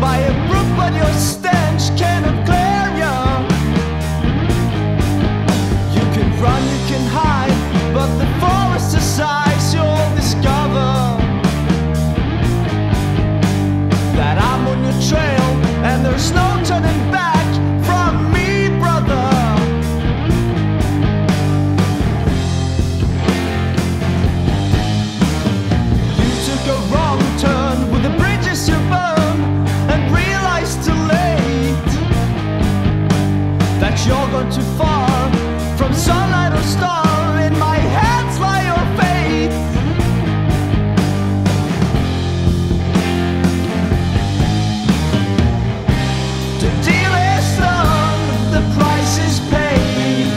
by a brook, but your stench cannot clear you. You can run, you can hide, but the forest is eyes you'll discover that I'm on your trail, and there's no turning back from me, brother. You took a wrong turn with the bridges you burn, and realized too late that you're gone too far from sunlight or star. In my hands lie your fate. The deal is done, the price is paid,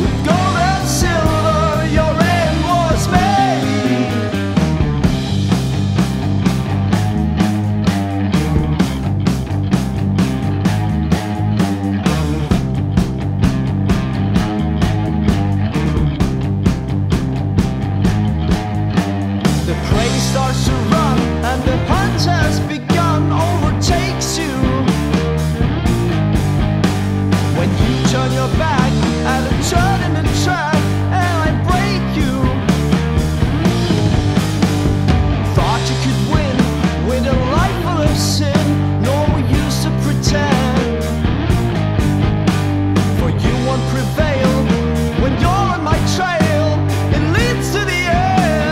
with gold and silver your end was made. The prey starts to run, and the hunt has begun, overtakes you. When you turn your back at a turn in the track, and I break you. Thought you could win with a life full of sin, no use to pretend, for you won't prevail when you're on my trail. It leads to the end.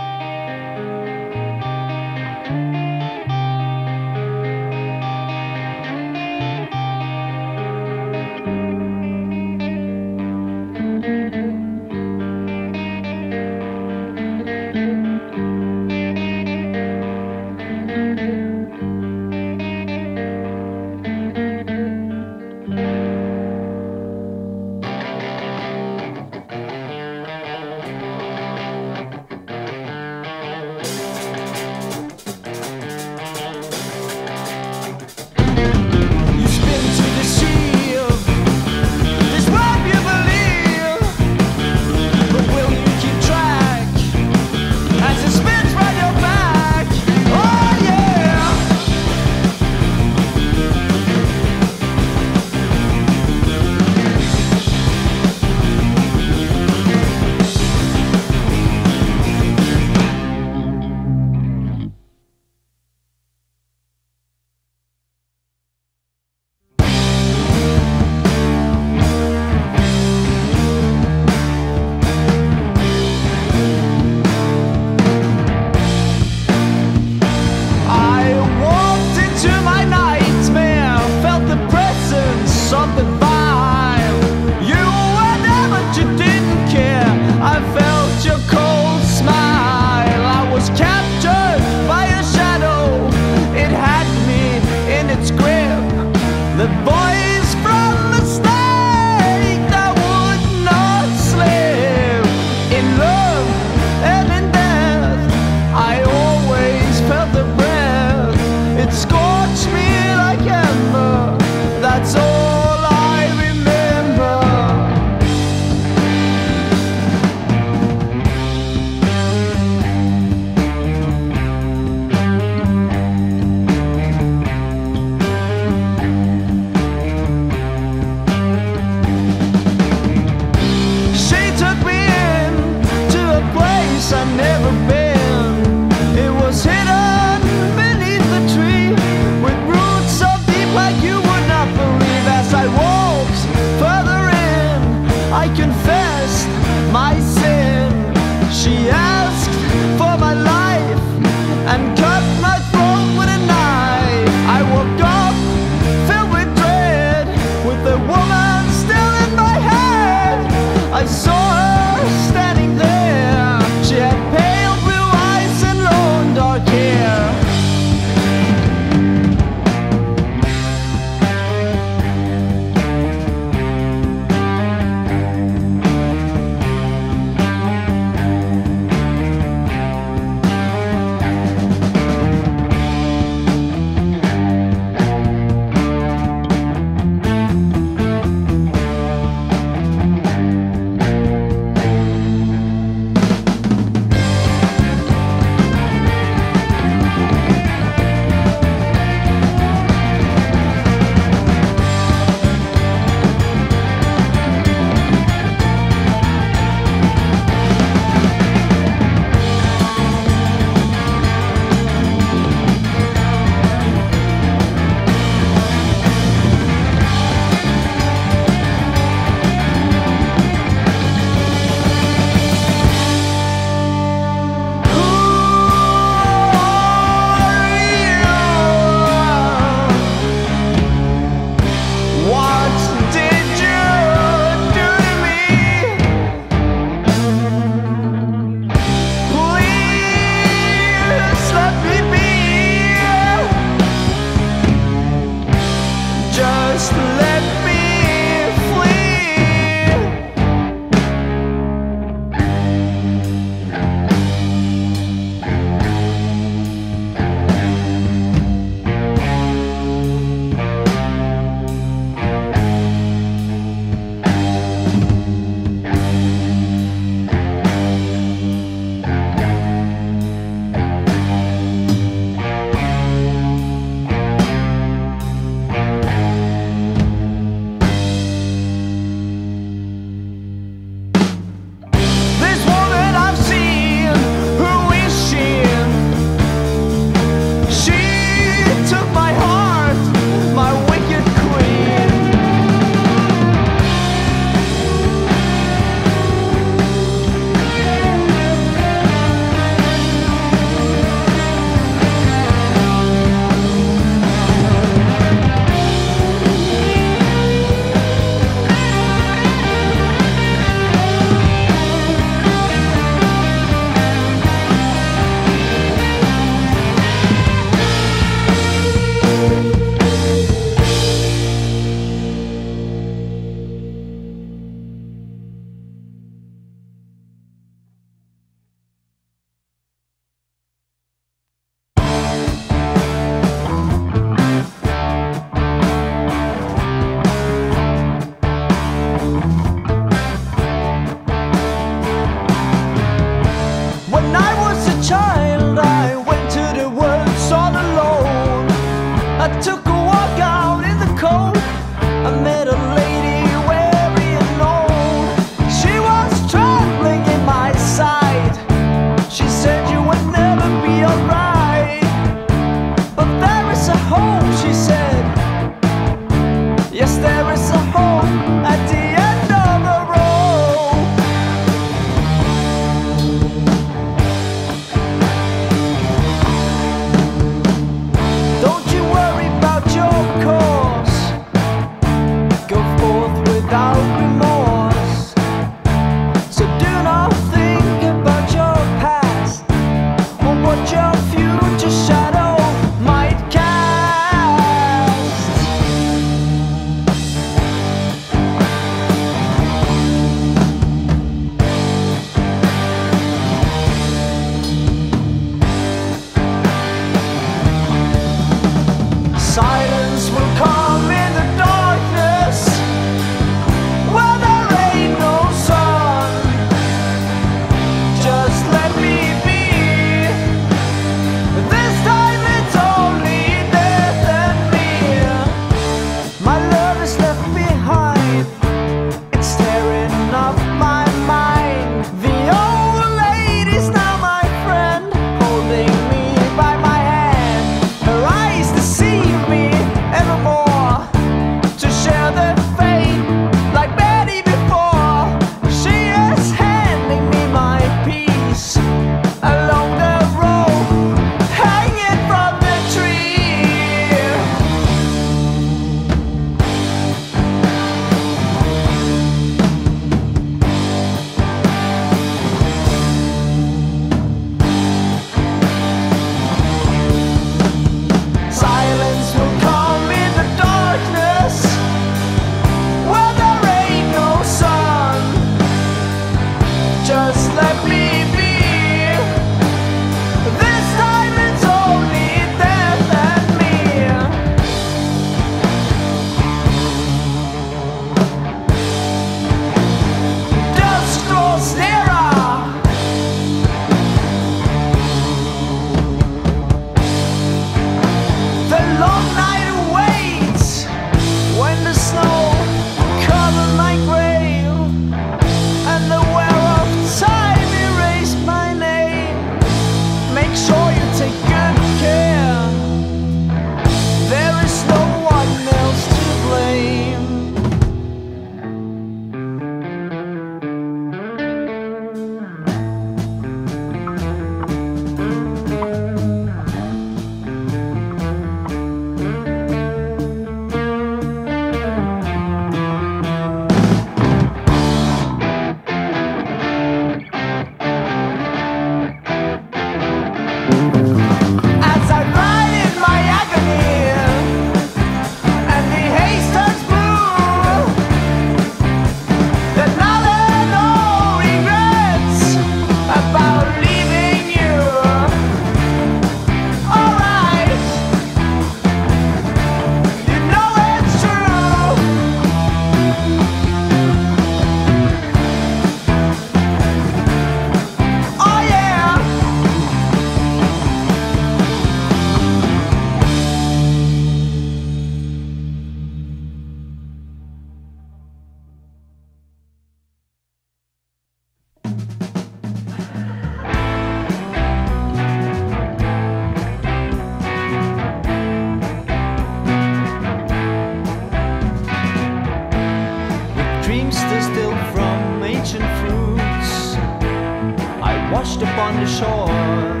washed upon the shores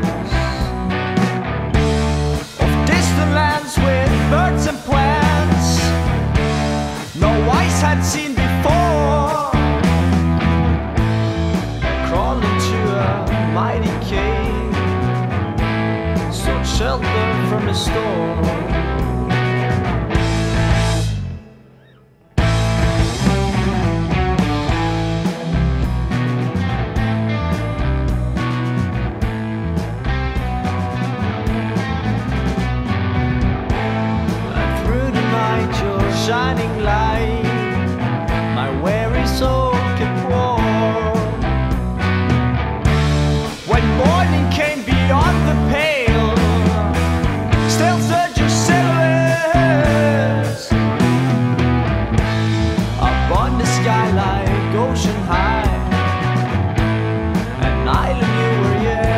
of distant lands with birds and plants no eyes had seen before, crawled into a mighty cave, sought shelter from a storm. Shining light, my weary soul can pour. When morning came beyond the pale, still search your silhouettes upon the sky like ocean high, an island you were yet.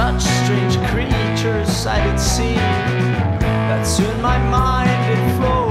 Such strange creatures I did see, that soon my mind did flow.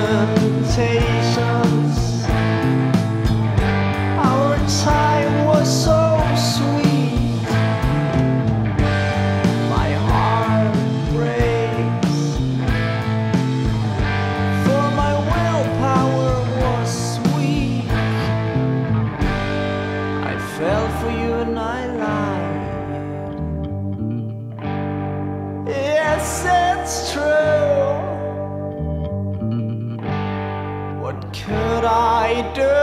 temptations. Our time was so sweet. My heart breaks, for my willpower was weak. I fell for you and I lied. Yes, it's true. What could I do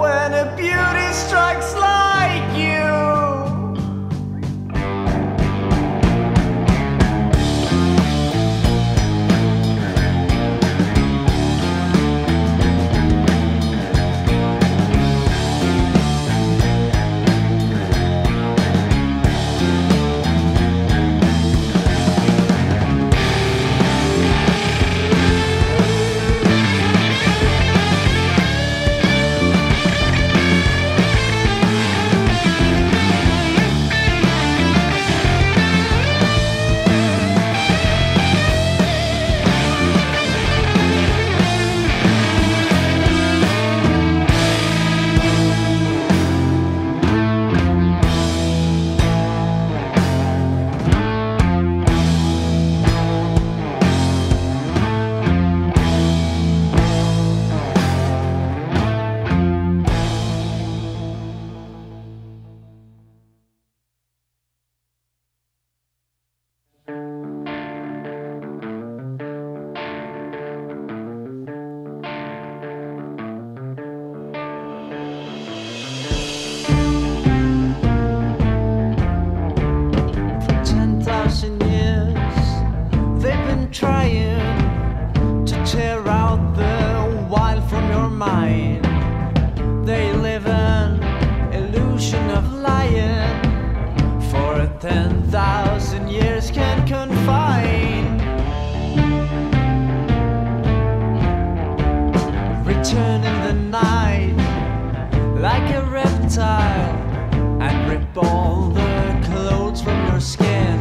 when a beauty strikes like you? They live an illusion of lying, for 10,000 years can confine. Return in the night like a reptile and rip all the clothes from your skin.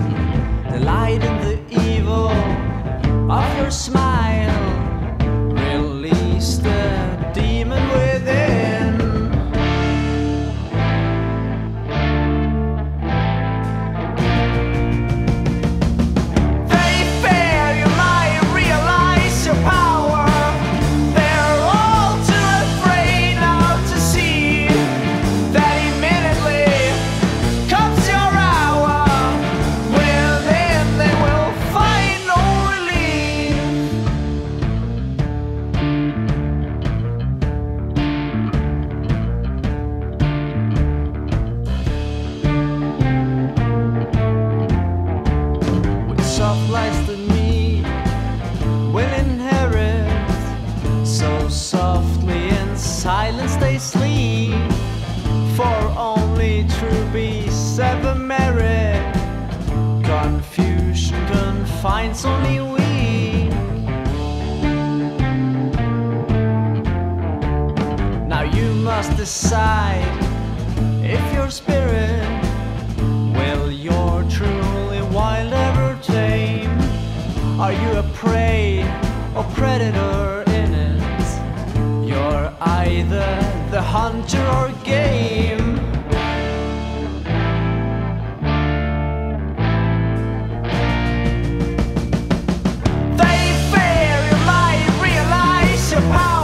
Delight in the evil of your smile. Release the demon within. They fear you might realize your power. They're all too afraid now to see that immediately comes your hour. Within they will find no relief. Soft lies to me will inherit. So softly in silence they sleep, for only true beasts ever merit. Confusion confines only weak. Now you must decide if your spirit will your truly wild ever tame. Are you a prey or predator in it? You're either the hunter or game. They fear you might realize your power.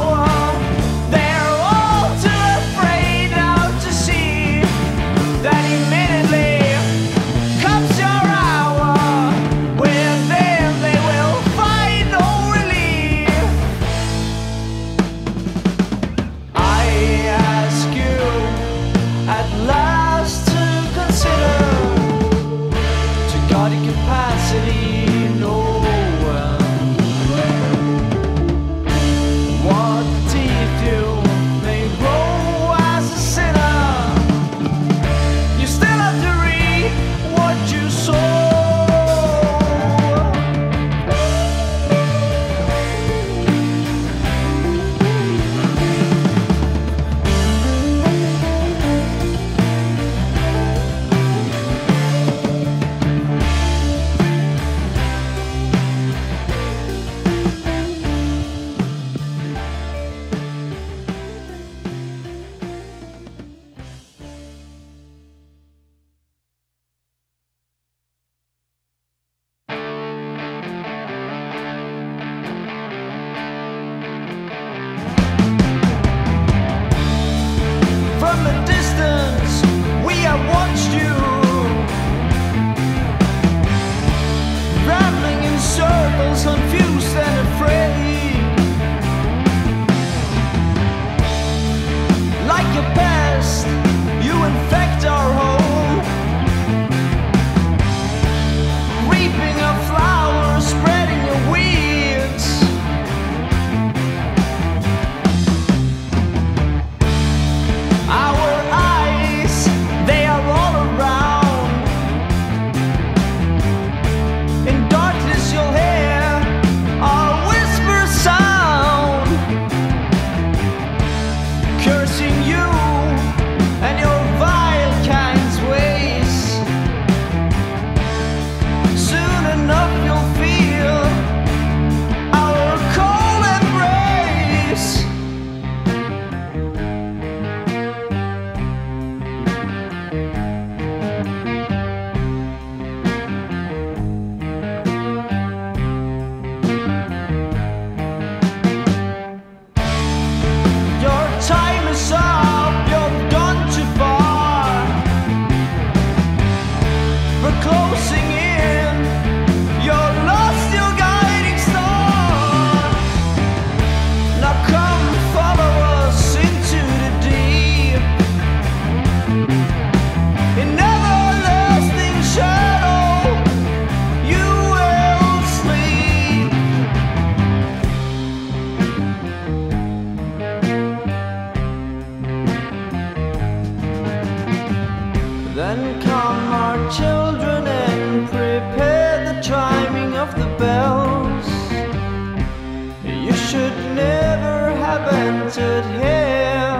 enchanted hill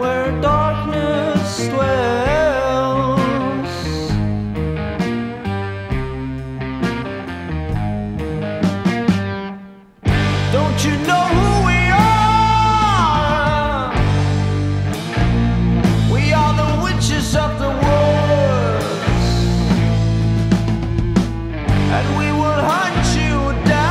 where darkness dwells. Don't you know who we are? We are the witches of the woods, and we will hunt you down.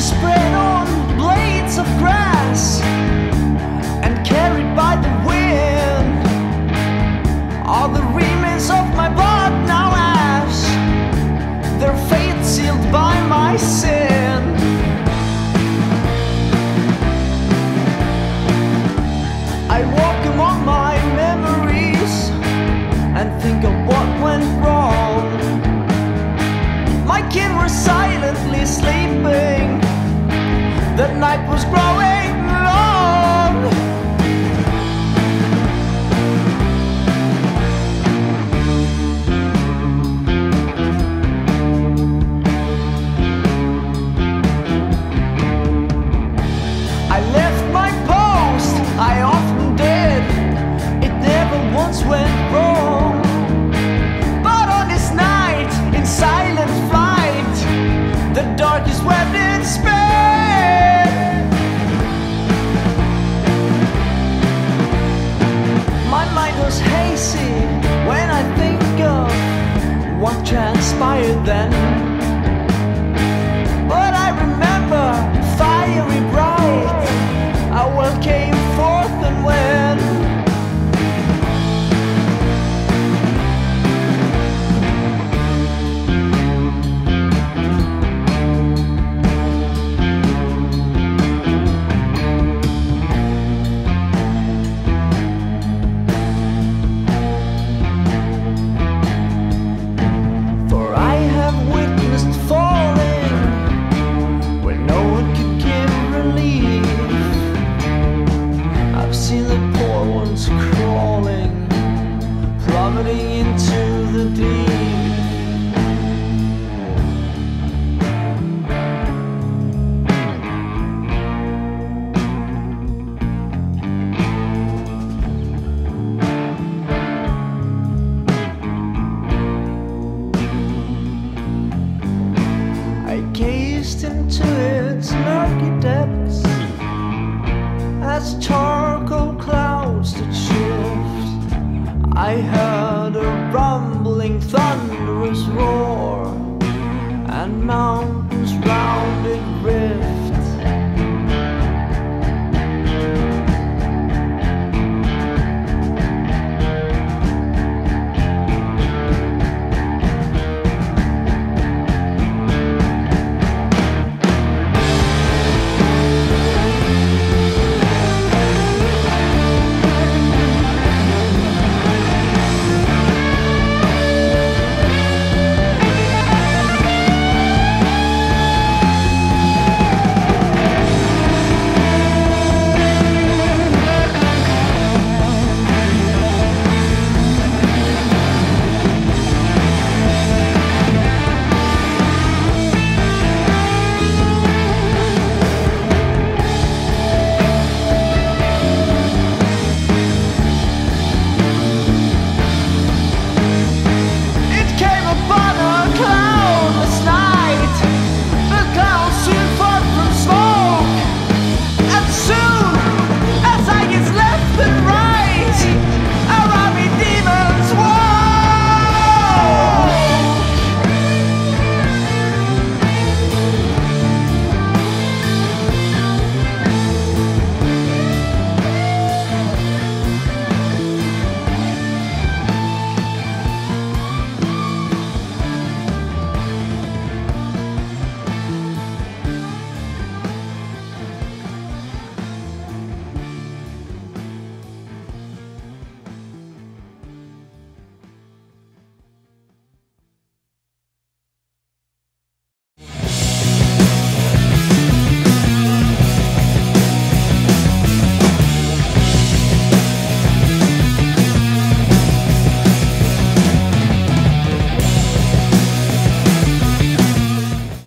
Spread on blades of grass and carried by the wind, all the remains of my blood now ash, their fate sealed by my sin. I walk among my memories and think of what went wrong. My kin were silently sleeping, the night was growing long. I left my post, I often did. It never once went wrong. But on this night, in silent flight, the darkest wept in space. Was hazy when I think of what transpired then, but I remember fiery bright how well came forth and when. Into its murky depths as charcoal clouds that shift, I heard